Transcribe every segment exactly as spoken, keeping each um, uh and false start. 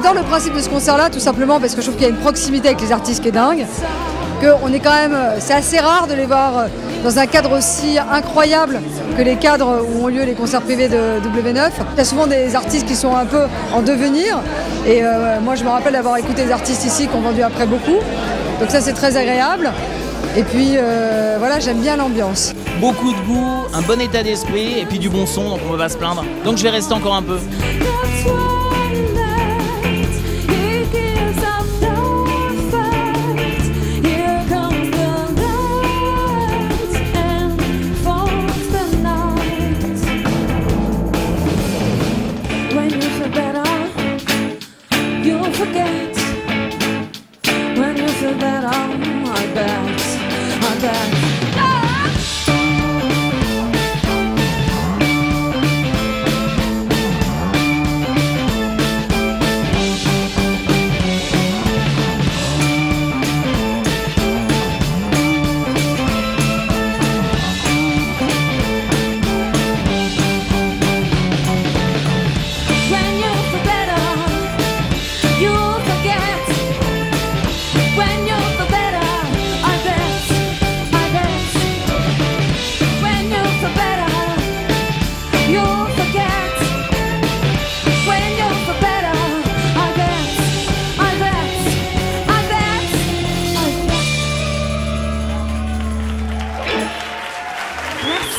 J'adore le principe de ce concert-là, tout simplement parce que je trouve qu'il y a une proximité avec les artistes qui est dingue. Que on est quand même, c'est assez rare de les voir dans un cadre aussi incroyable que les cadres où ont lieu les concerts privés de W neuf. Il y a souvent des artistes qui sont un peu en devenir. Et euh, moi, je me rappelle d'avoir écouté des artistes ici qui ont vendu après beaucoup. Donc ça, c'est très agréable. Et puis, euh, voilà, j'aime bien l'ambiance. Beaucoup de goût, un bon état d'esprit et puis du bon son, donc on ne peut pas se plaindre. Donc je vais rester encore un peu. Forget when you feel that I'm my best, my best.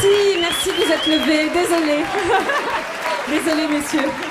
Merci, merci de vous être levés. Désolée. Désolée, messieurs.